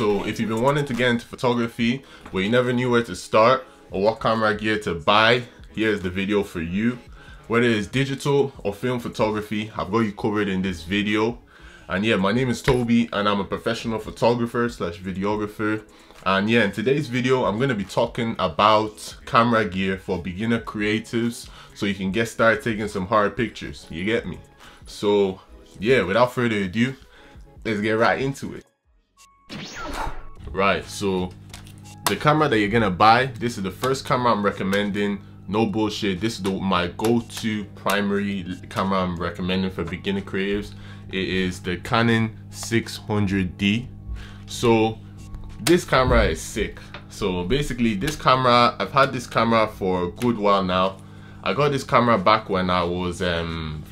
So if you've been wanting to get into photography but you never knew where to start or what camera gear to buy, here's the video for you. Whether it's digital or film photography, I've got you covered in this video. And yeah, my name is Toby and I'm a professional photographer slash videographer. And yeah, in today's video, I'm going to be talking about camera gear for beginner creatives so you can get started taking some hard pictures. You get me? So yeah, without further ado, let's get right into it. Right, so the camera that you're going to buy, this is the first camera I'm recommending. No bullshit, this is my go-to primary camera I'm recommending for beginner creatives. It is the Canon 600D. So this camera is sick. So basically this camera, I've had this camera for a good while now. I got this camera back when I was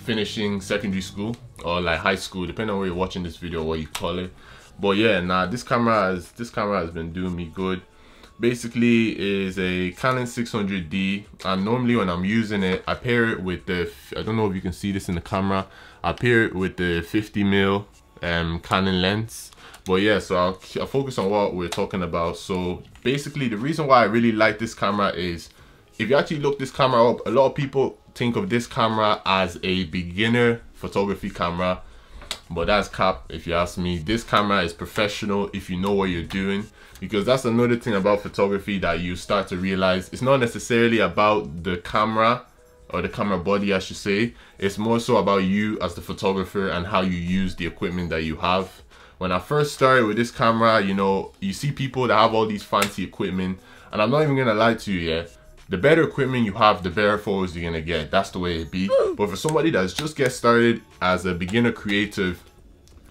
finishing secondary school or like high school, depending on where you're watching this video, what you call it. But yeah, nah, this camera has been doing me good. Basically is a Canon 600D, and normally when I'm using it, I pair it with the, I don't know if you can see this in the camera, I pair it with the 50mm Canon lens. But yeah, so I'll focus on what we're talking about. So basically the reason why I really like this camera is, if you actually look this camera up, a lot of people think of this camera as a beginner photography camera, but that's cap if you ask me. This camera is professional if you know what you're doing, because that's another thing about photography that you start to realize. It's not necessarily about the camera or the camera body, I should say. It's more so about you as the photographer and how you use the equipment that you have. When I first started with this camera, you know, you see people that have all these fancy equipment, and I'm not even gonna lie to you, yeah, the better equipment you have, the better photos you're gonna get. That's the way it be. But for somebody that's just get started as a beginner creative,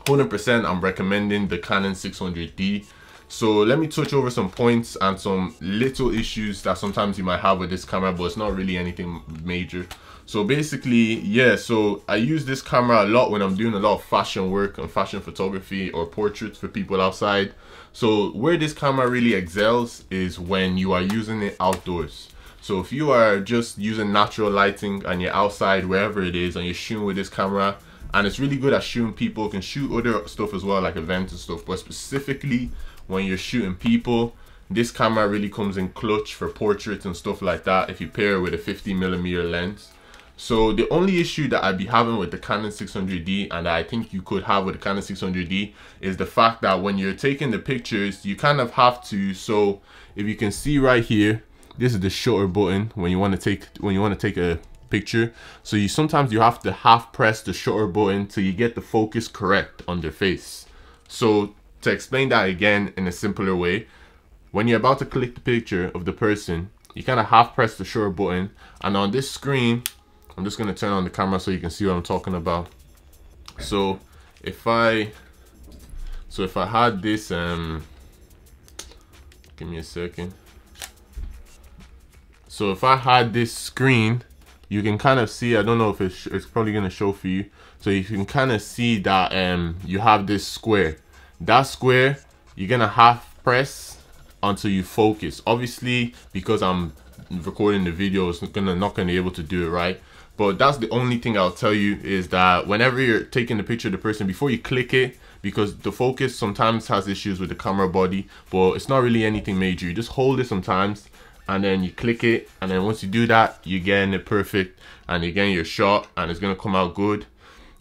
100% I'm recommending the Canon 600D. So let me touch over some points and some little issues that sometimes you might have with this camera, but it's not really anything major. So basically, yeah, so I use this camera a lot when I'm doing a lot of fashion work and fashion photography or portraits for people outside. So where this camera really excels is when you are using it outdoors. So if you are just using natural lighting and you're outside, wherever it is, and you're shooting with this camera, and it's really good at shooting people, you can shoot other stuff as well, like events and stuff, but specifically when you're shooting people, this camera really comes in clutch for portraits and stuff like that if you pair it with a 50mm lens. So the only issue that I'd be having with the Canon 600D, and I think you could have with the Canon 600D, is the fact that when you're taking the pictures, you kind of have to, so if you can see right here, this is the shutter button when you want to take a picture. So you sometimes you have to half press the shutter button till you get the focus correct on their face. So to explain that again in a simpler way, when you're about to click the picture of the person, you kind of half press the shutter button, and on this screen, I'm just going to turn on the camera so you can see what I'm talking about. So if I had this, give me a second. So if I had this screen, you can kind of see, I don't know if it's probably going to show for you. So you can kind of see that you have this square. That square, you're going to half press until you focus. Obviously, because I'm recording the video, it's not going to be able to do it right. But that's the only thing I'll tell you, is that whenever you're taking the picture of the person, before you click it, because the focus sometimes has issues with the camera body, but it's not really anything major. You just hold it sometimes, and then you click it, and then once you do that, you're getting it perfect and you're getting your shot and it's gonna come out good.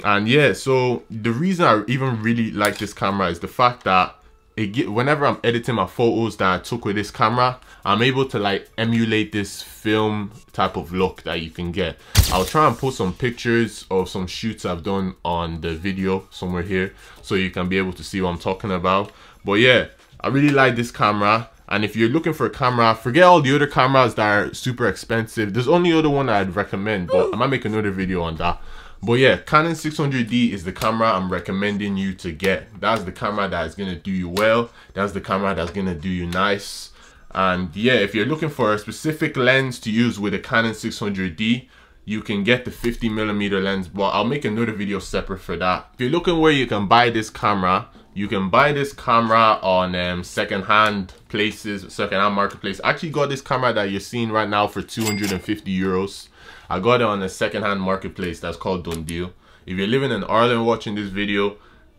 And yeah, so the reason I even really like this camera is the fact that whenever I'm editing my photos that I took with this camera, I'm able to like emulate this film type of look that you can get. I'll try and post some pictures of some shoots I've done on the video somewhere here so you can be able to see what I'm talking about. But yeah, I really like this camera. And if you're looking for a camera, forget all the other cameras that are super expensive. There's only other one I'd recommend, but I might make another video on that. But yeah, Canon 600D is the camera I'm recommending you to get. That's the camera that is going to do you well. That's the camera that's going to do you nice. And yeah, if you're looking for a specific lens to use with a Canon 600D, you can get the 50mm lens, but I'll make another video separate for that. If you're looking where you can buy this camera, you can buy this camera on secondhand places, secondhand marketplace. I actually got this camera that you're seeing right now for 250 euros. I got it on a secondhand marketplace that's called Done Deal. If you're living in Ireland watching this video,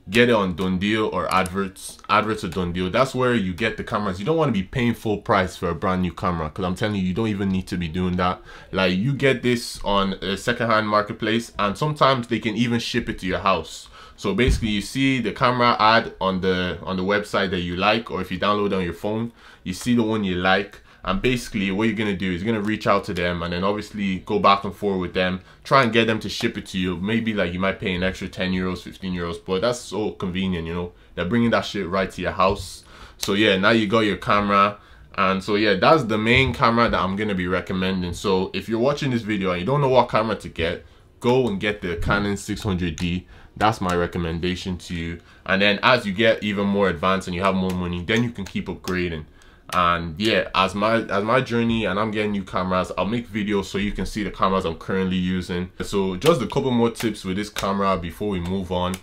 get it on Don Deal or adverts or Don Deal. That's where you get the cameras. You don't want to be paying full price for a brand new camera, because I'm telling you, you don't even need to be doing that. Like, you get this on a secondhand marketplace, and sometimes they can even ship it to your house. So basically, you see the camera ad on the website that you like, or if you download it on your phone, you see the one you like. And basically what you're going to do is you're going to reach out to them and then obviously go back and forth with them, try and get them to ship it to you. Maybe like you might pay an extra 10 euros, 15 euros, but that's so convenient, you know, they're bringing that shit right to your house. So yeah, now you got your camera. And so yeah, that's the main camera that I'm going to be recommending. So if you're watching this video and you don't know what camera to get, go and get the Canon 600D. That's my recommendation to you. And then as you get even more advanced and you have more money, then you can keep upgrading. And yeah, as my journey and I'm getting new cameras, I'll make videos so you can see the cameras I'm currently using. So just a couple more tips with this camera before we move on.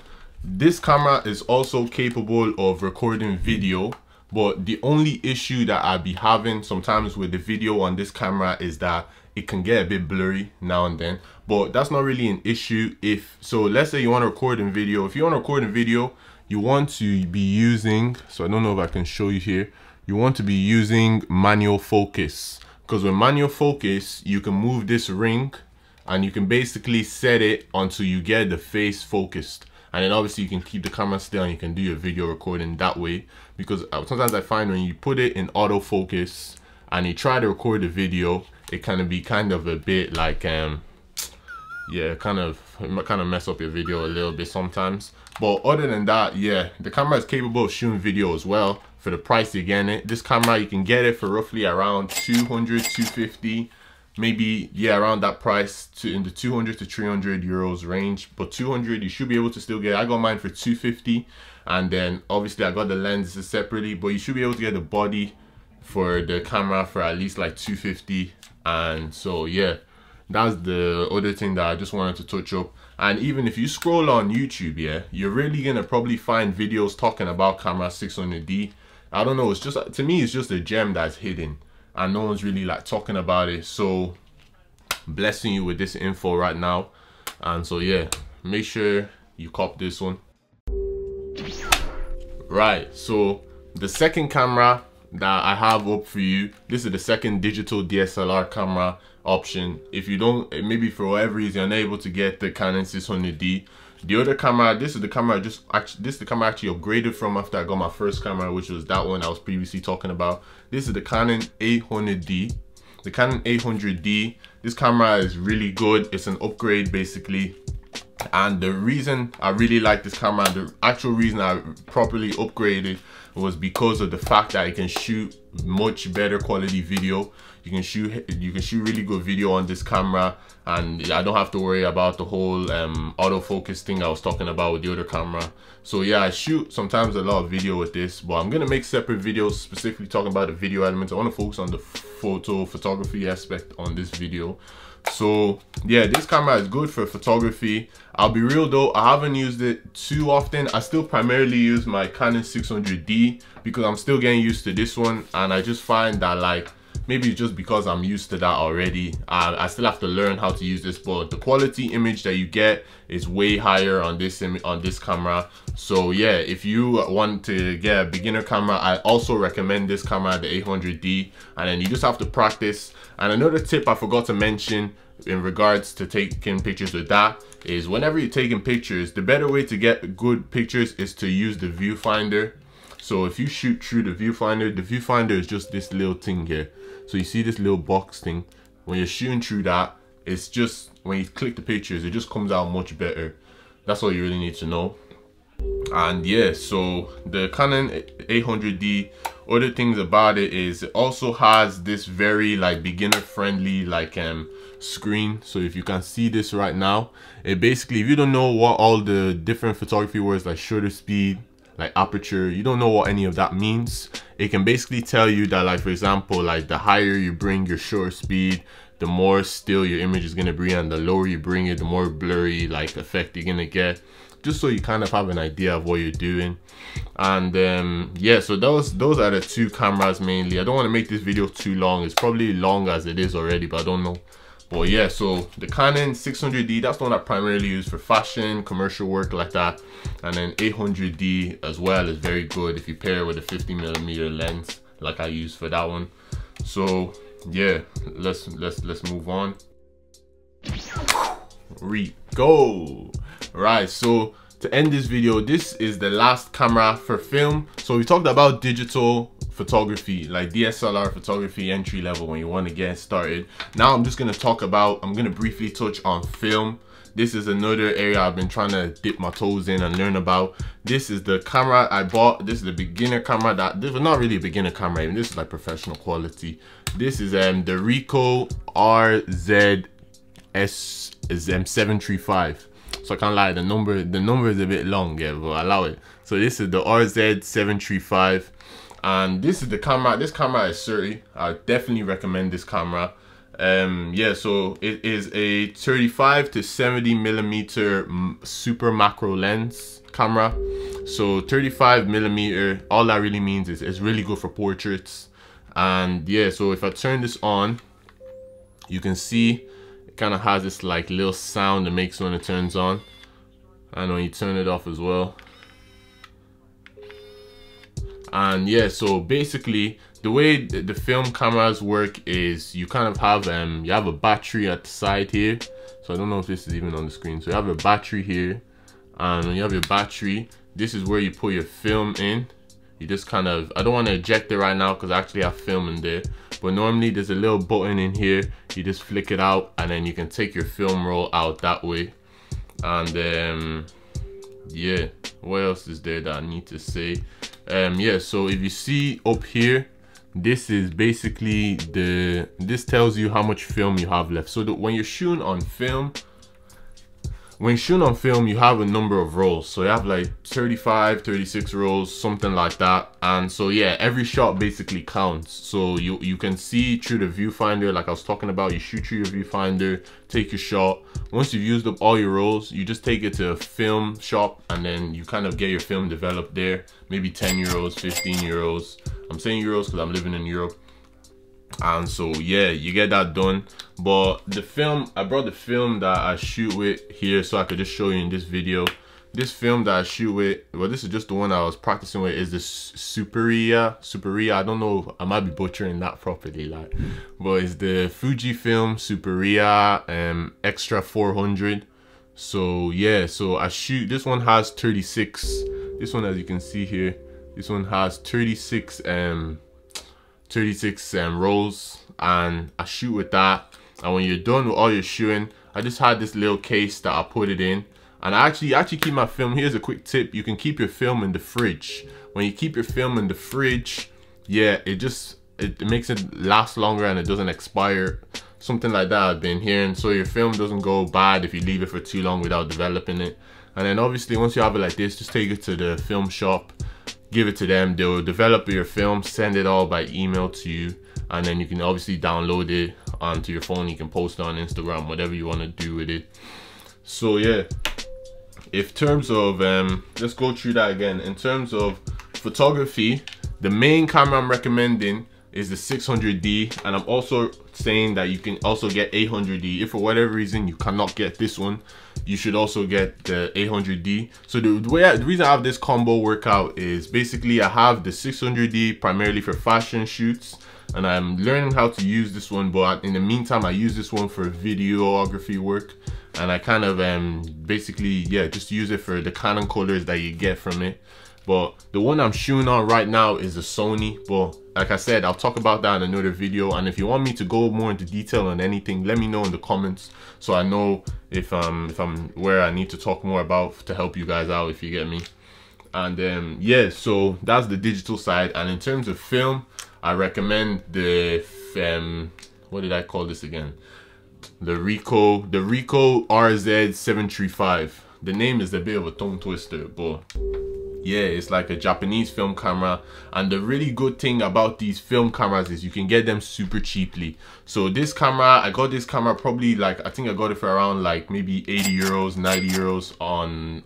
This camera is also capable of recording video, but the only issue that I'll be having sometimes with the video on this camera is that it can get a bit blurry now and then, but that's not really an issue. If so, let's say you want to record in video. If you want to record in video, you want to be using, so I don't know if I can show you here, you want to be using manual focus, because with manual focus you can move this ring and you can basically set it until you get the face focused, and then obviously you can keep the camera still and you can do your video recording that way. Because sometimes I find when you put it in autofocus and you try to record the video, it can be kind of a bit like yeah, kind of mess up your video a little bit sometimes. But other than that, yeah, the camera is capable of shooting video as well. For the price you're getting it, this camera, you can get it for roughly around 200 250, maybe, yeah, around that price, to in the 200 to 300 euros range. But 200 you should be able to still get. I got mine for 250, and then obviously I got the lenses separately, but you should be able to get the body for the camera for at least like 250. And so yeah, that's the other thing that I just wanted to touch up. And even if you scroll on YouTube, yeah, you're really gonna probably find videos talking about Camera 600D. I don't know, it's just, to me, it's just a gem that's hidden and no one's really like talking about it. So blessing you with this info right now. And so yeah, make sure you cop this one. Right, so the second camera that I have up for you, this is the second digital DSLR camera option. If you don't, maybe for whatever reason you're unable to get the Canon 600D, the other camera, this is the camera I actually upgraded from after I got my first camera, which was that one I was previously talking about. This is the Canon 800D. The Canon 800D, this camera is really good. It's an upgrade basically. And the reason I really like this camera, the actual reason I properly upgraded, was because of the fact that it can shoot much better quality video. You can shoot really good video on this camera, and I don't have to worry about the whole autofocus thing I was talking about with the other camera. So yeah, I shoot sometimes a lot of video with this, but I'm gonna make separate videos specifically talking about the video elements. I want to focus on the photography aspect on this video. So yeah, this camera is good for photography. I'll be real though, I haven't used it too often. I still primarily use my Canon 600D because I'm still getting used to this one, and I just find that, like, maybe just because I'm used to that already, I still have to learn how to use this, but the quality image that you get is way higher on this camera. So yeah, if you want to get a beginner camera, I also recommend this camera, the 800D, and then you just have to practice. And another tip I forgot to mention in regards to taking pictures with that is, whenever you're taking pictures, the better way to get good pictures is to use the viewfinder. So if you shoot through the viewfinder is just this little thing here. So you see this little box thing, when you're shooting through that, it's just, when you click the pictures, it just comes out much better. That's all you really need to know. And yeah, so the Canon 800D, other things about it is it also has this very like beginner friendly like screen. So if you can see this right now, it basically, if you don't know what all the different photography words like shutter speed, like aperture, you don't know what any of that means, it can basically tell you that, like, for example, like the higher you bring your shutter speed, the more still your image is going to be, and the lower you bring it, the more blurry like effect you're going to get, just so you kind of have an idea of what you're doing. And yeah, so those are the two cameras mainly. I don't want to make this video too long. It's probably long as it is already, but I don't know. Well, yeah, so the Canon 600D, that's the one I primarily use for fashion, commercial work like that. And then 800D as well is very good if you pair it with a 50mm lens like I use for that one. So yeah, let's move on. Ricoh. Right, so to end this video, this is the last camera for film. So we talked about digital photography, like DSLR photography, entry level when you want to get started. Now I'm going to briefly touch on film. This is another area I've been trying to dip my toes in and learn about. This is the camera I bought. This is the beginner camera that, this was not really a beginner camera, I mean, this is like professional quality. This is the Ricoh RZ-735. So I can't lie, the number is a bit long, yeah, but allow it. So this is the RZ-735. And this is the camera. This camera is Superia. I definitely recommend this camera. Yeah, so it is a 35 to 70mm super macro lens camera. So 35mm, all that really means is it's really good for portraits. And yeah, so if I turn this on, you can see it kind of has this like little sound it makes when it turns on, and when you turn it off as well. And yeah, so basically the way the film cameras work is you kind of have you have a battery at the side here. So I don't know if this is even on the screen. So you have a battery here, and when you have your battery, this is where you put your film in. You just kind of, I don't want to eject it right now because I actually have film in there, but normally there's a little button in here, you just flick it out and then you can take your film roll out that way. And yeah, what else is there that I need to say? Yeah, so if you see up here, this is basically the, this tells you how much film you have left. So when you're shooting on film, you have a number of rolls. So you have like 35, 36 rolls, something like that. And so yeah, every shot basically counts. So you can see through the viewfinder, like I was talking about, you shoot through your viewfinder, take your shot. Once you've used up all your rolls, you just take it to a film shop and then you kind of get your film developed there. Maybe 10 euros, 15 euros. I'm saying euros because I'm living in Europe. And so yeah, you get that done. But the film, I brought the film that I shoot with here so I could just show you in this video. This film that I shoot with, well, this is just the one I was practicing with, is this Superia, I don't know, I might be butchering that properly, like, but it's the Fujifilm Superia Extra 400. So yeah, so I shoot, this one has 36, this one, as you can see here, this one has 36 rolls, and I shoot with that. And when you're done with all your shooting, I just had this little case that I put it in, and I actually keep my film. Here's a quick tip: you can keep your film in the fridge. When you keep your film in the fridge, yeah, it just it makes it last longer and it doesn't expire. Something like that I've been hearing. So your film doesn't go bad if you leave it for too long without developing it. And then obviously once you have it like this, just take it to the film shop, give it to them, they'll develop your film, send it all by email to you, and then you can obviously download it onto your phone, you can post it on Instagram, whatever you want to do with it. So yeah, if terms of let's go through that again. In terms of photography, the main camera I'm recommending is the 600D, and I'm also saying that you can also get 800D. If for whatever reason you cannot get this one, you should also get the 800D. So the reason I have this combo workout is basically I have the 600D primarily for fashion shoots, and I'm learning how to use this one, but in the meantime I use this one for videography work, and I kind of basically, yeah, just use it for the Canon colors that you get from it. But the one I'm shooting on right now is a Sony, but like I said, I'll talk about that in another video. And if you want me to go more into detail on anything, let me know in the comments so I know if I'm where I need to talk more about to help you guys out, if you get me. And yeah, so that's the digital side. And in terms of film, I recommend the what did I call this again? The Ricoh RZ-735. The name is a bit of a tongue twister, but yeah, it's like a Japanese film camera. And the really good thing about these film cameras is you can get them super cheaply. So this camera, I got this camera probably like, I think I got it for around like maybe 80 euros, 90 euros on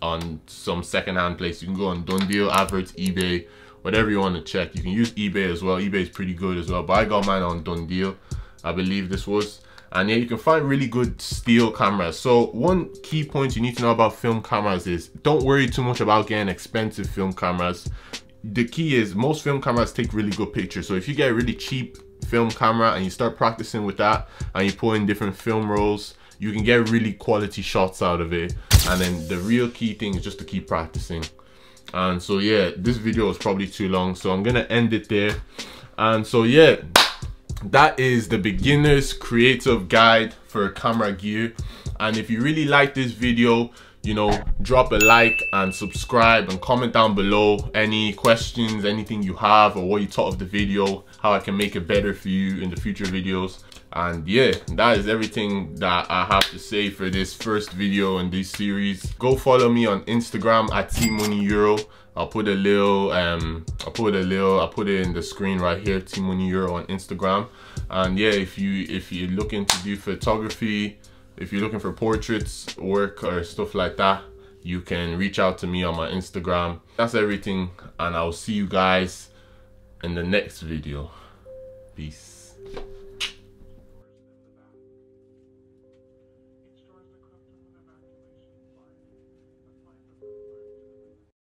some secondhand place. You can go on Dundeal, Adverts, eBay, whatever you want to check. You can use eBay as well. eBay is pretty good as well, but I got mine on Dundeal, I believe this was. And yeah, you can find really good still cameras. So one key point you need to know about film cameras is don't worry too much about getting expensive film cameras. The key is most film cameras take really good pictures. So if you get a really cheap film camera and you start practicing with that and you put in different film rolls, you can get really quality shots out of it. And then the real key thing is just to keep practicing. And so yeah, this video was probably too long, so I'm gonna end it there. And so yeah, that is the beginner's creative guide for camera gear. And if you really like this video, you know, drop a like and subscribe and comment down below any questions, anything you have, or what you thought of the video, how I can make it better for you in the future videos. And yeah, that is everything that I have to say for this first video in this series. Go follow me on Instagram at tmoneyeuro. I'll put it in the screen right here, tmoneyeuro on Instagram. And yeah, if you're looking to do photography, if you're looking for portraits work or stuff like that, you can reach out to me on my Instagram. That's everything, and I'll see you guys in the next video. Peace.